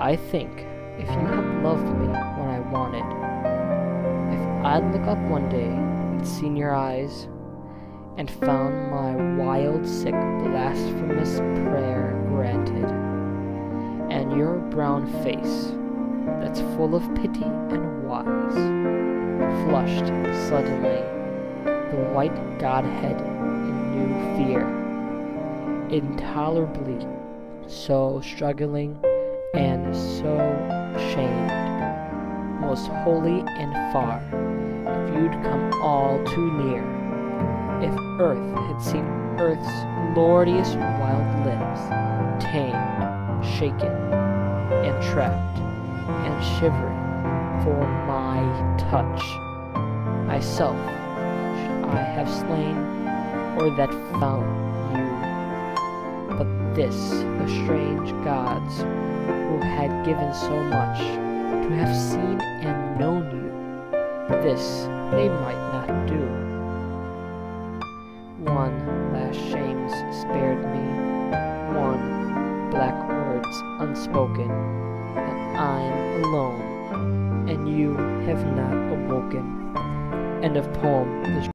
I think if you have loved me when I wanted, if I'd look up one day and seen your eyes and found my wild, sick, blasphemous prayer granted, and your brown face that's full of pity and wise flushed suddenly, the white godhead in new fear, intolerably so struggling and so shamed, most holy and far, if you'd come all too near, if earth had seen earth's lordiest wild limbs, tamed, shaken, and trapped, and shivering for my touch, myself should I have slain, or that found you, but this, the strange gods, who had given so much, to have seen and known you, this they might not do. One last shame's spared me, one black words unspoken, that I'm alone, and you have not awoken. End of poem.